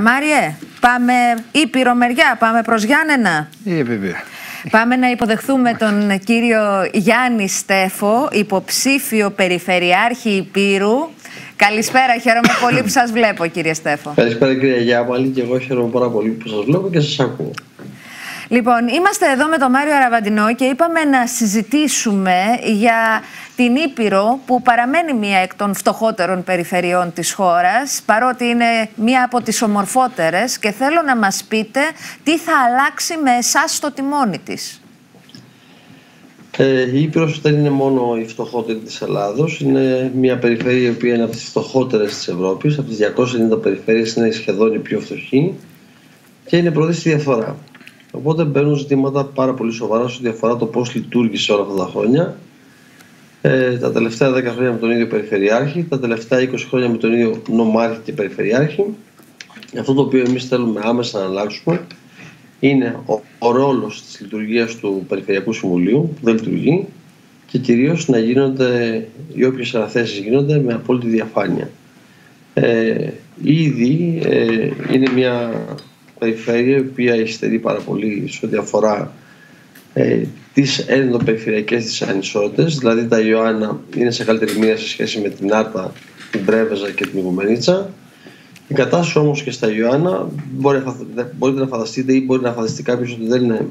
Μάριε, πάμε Ήπειρο μεριά, πάμε προς Γιάννενα. Πάμε να υποδεχθούμε τον κύριο Γιάννη Στέφο, υποψήφιο Περιφερειάρχη Ηπείρου. Καλησπέρα, χαίρομαι πολύ που σας βλέπω, κύριε Στέφο. Καλησπέρα, κύριε Γιάννη, και εγώ χαίρομαι πάρα πολύ που σας βλέπω και σας ακούω. Λοιπόν, είμαστε εδώ με τον Μάριο Αραβαντινό και είπαμε να συζητήσουμε για την Ήπειρο, που παραμένει μία εκ των φτωχότερων περιφερειών της χώρας, παρότι είναι μία από τις ομορφότερες, και θέλω να μας πείτε τι θα αλλάξει με εσάς στο τιμόνι της. Η Ήπειρος δεν είναι μόνο η φτωχότερη της Ελλάδος, είναι μία περιφέρεια η οποία είναι από τις φτωχότερες της Ευρώπης, από τις 290 περιφέρειες είναι σχεδόν η πιο φτωχή και είναι πρώτη στη διαφορά. Οπότε μπαίνουν ζητήματα πάρα πολύ σοβαρά σε ό,τι αφορά το πώς λειτουργήσε όλα αυτά τα χρόνια. Τα τελευταία 10 χρόνια με τον ίδιο Περιφερειάρχη, τα τελευταία 20 χρόνια με τον ίδιο Νομάρχη και Περιφερειάρχη. Αυτό το οποίο εμείς θέλουμε άμεσα να αλλάξουμε είναι ο ρόλος της λειτουργίας του Περιφερειακού Συμβουλίου, που δεν λειτουργεί, και κυρίως να γίνονται οι όποιες αναθέσεις γίνονται με απόλυτη διαφάνεια. Ήδη είναι μια περιφέρεια η οποία υστερεί πάρα πολύ σε ό,τι αφορά τις ενδοπεριφερειακές της ανισότητες, δηλαδή τα Ιωάννα είναι σε καλύτερη μοίρα σε σχέση με την Άρτα, την Πρέβεζα και την Οικομενίτσα. Η κατάσταση όμως και στα Ιωάννα μπορείτε να φανταστείτε ή μπορεί να φανταστεί κάποιος ότι δεν είναι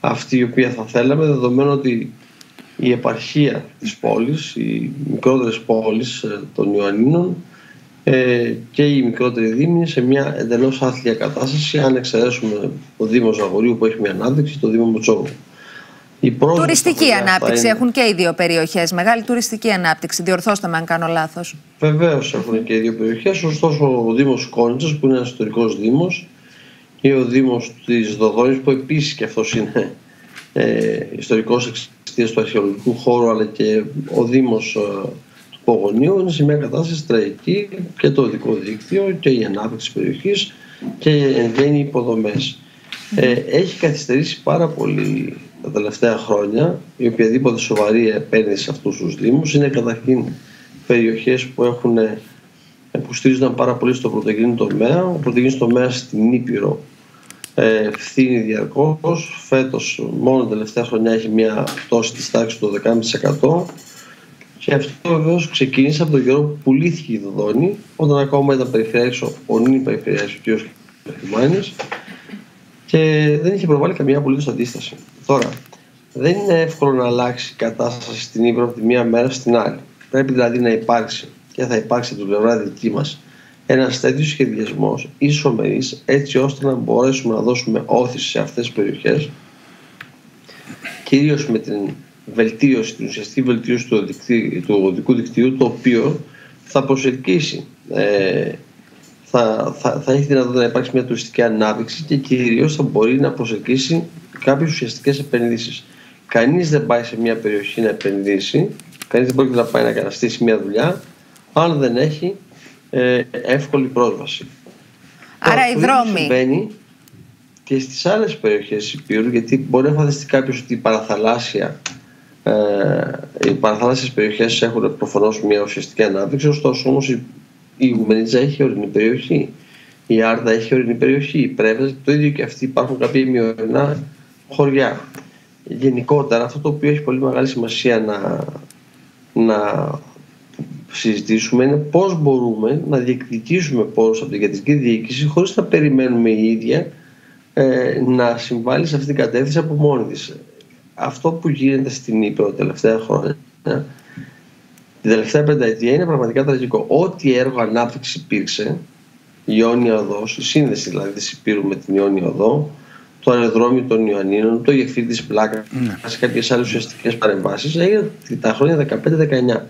αυτή η οποία θα θέλαμε, δεδομένου ότι η επαρχία της πόλης, οι μικρότερες πόλεις των Ιωαννίνων και οι μικρότεροι δήμοι είναι σε μια εντελώς άθλια κατάσταση, αν εξαιρέσουμε το Δήμο Ζαγορίου που έχει μια ανάπτυξη, το Δήμο Μετσόβου. Τουριστική ανάπτυξη είναι... έχουν και οι δύο περιοχές, μεγάλη τουριστική ανάπτυξη, διορθώστε με αν κάνω λάθος. Βεβαίως έχουν και οι δύο περιοχές, ωστόσο ο Δήμος Κόνιτσας που είναι ένας ιστορικός δήμος ή ο Δήμος της Δωδώνης που επίσης και αυτός είναι ιστορικός εξαιτίας του αρχαιολογικού χώρου, αλλά και ο Δήμος του Πογονίου είναι σε μια κατάσταση τραγική, και το οδικό δίκτυο και η ανάπτυξη περιοχής και εν γέννη οι υποδομές. Έχει καθυστερήσει πάρα πολύ τα τελευταία χρόνια η οποιαδήποτε σοβαρή επένδυση σε αυτούς τους δήμους. Είναι καταρχήν περιοχές που στήριζαν πάρα πολύ στο πρωτογενή τομέα. Ο πρωτογενής τομέας στην Ήπειρο φθήνει διαρκώς. Φέτος μόνο τα τελευταία χρονιά έχει μια πτώση της τάξης του 10,5%. Και αυτό βεβαίως ξεκίνησε από τον καιρό που πουλήθηκε η Δωδώνη, όταν ακόμα ήταν περιφερειάρχης ο νυν περιφερειάρχης ο κ. Χρυμάνης, και δεν είχε προβάλει καμία απολύτως αντίσταση. Τώρα, δεν είναι εύκολο να αλλάξει η κατάσταση στην Ήπειρο από τη μία μέρα στην άλλη. Πρέπει δηλαδή να υπάρξει, και θα υπάρξει από την πλευρά δική μας, ένας τέτοιος σχεδιασμός ισομερής, έτσι ώστε να μπορέσουμε να δώσουμε όθηση σε αυτές τις περιοχές, κυρίως με την βελτίωση, την ουσιαστική βελτίωση του οδικού δικτύου, το οποίο θα προσελκύσει. Θα έχει δυνατότητα να υπάρξει μια τουριστική ανάπτυξη και κυρίως θα μπορεί να προσελκύσει κάποιες ουσιαστικές επενδύσεις. Κανείς δεν πάει σε μια περιοχή να επενδύσει, κανείς δεν μπορεί να πάει να καταστήσει μια δουλειά, αν δεν έχει εύκολη πρόσβαση. Άρα οι δρόμοι. Συμβαίνει και στις άλλες περιοχές της Ηπείρου, γιατί μπορεί να φανταστεί κάποιος ότι οι παραθαλάσσιες περιοχές έχουν προφανώς μια ουσιαστική ανάπτυξη, ωστόσο όμως η Ηγουμενίτσα έχει ορεινή περιοχή, η Άρτα έχει ορεινή περιοχή, η Πρέβεζα, το ίδιο και αυτοί, υπάρχουν κάποια μειωρινά χωριά. Γενικότερα, αυτό το οποίο έχει πολύ μεγάλη σημασία να συζητήσουμε είναι πώς μπορούμε να διεκδικήσουμε πόρους από την κεντρική διοίκηση, χωρίς να περιμένουμε η ίδια να συμβάλλει σε αυτήν την κατεύθυνση από μόνη της. Αυτό που γίνεται στην Ήπειρο τα τελευταία χρόνια, την τελευταία πενταετία, είναι πραγματικά τραγικό. Ό,τι έργο ανάπτυξη υπήρξε, η Ιόνια Οδός, η σύνδεση δηλαδή της Ηπείρου με την Ιόνια Οδό, το αεροδρόμιο των Ιωαννίνων, το γεφύρι της Πλάκα, σε κάποιες άλλες ουσιαστικές παρεμβάσεις, έγινε τα χρόνια 15-19.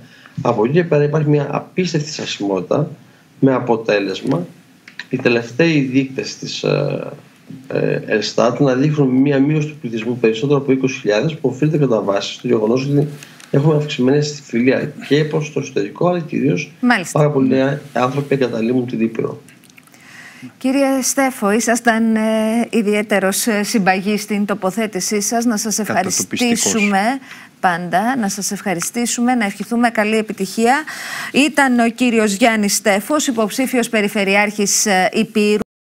Από εκεί και πέρα υπάρχει μια απίστευτη στασιμότητα, με αποτέλεσμα οι τελευταίοι δείκτες της Ελστάτ να δείχνουν μια μείωση του πληθυσμού περισσότερο από 20.000, που οφείλεται κατά βάση στο γεγονός ότι έχουμε αυξημένη αστιφιλία και προς το εσωτερικό, αλλά κυρίως πάρα πολλοί άνθρωποι εγκαταλείμουν την Ήπειρο. Κύριε Στέφο, ήσασταν ιδιαίτερος συμπαγής στην τοποθέτησή σας. Να σας ευχαριστήσουμε πάντα, να σας ευχαριστήσουμε, να ευχηθούμε καλή επιτυχία. Ήταν ο κύριος Γιάννης Στέφος, υποψήφιος Περιφερειάρχης Ηπείρου.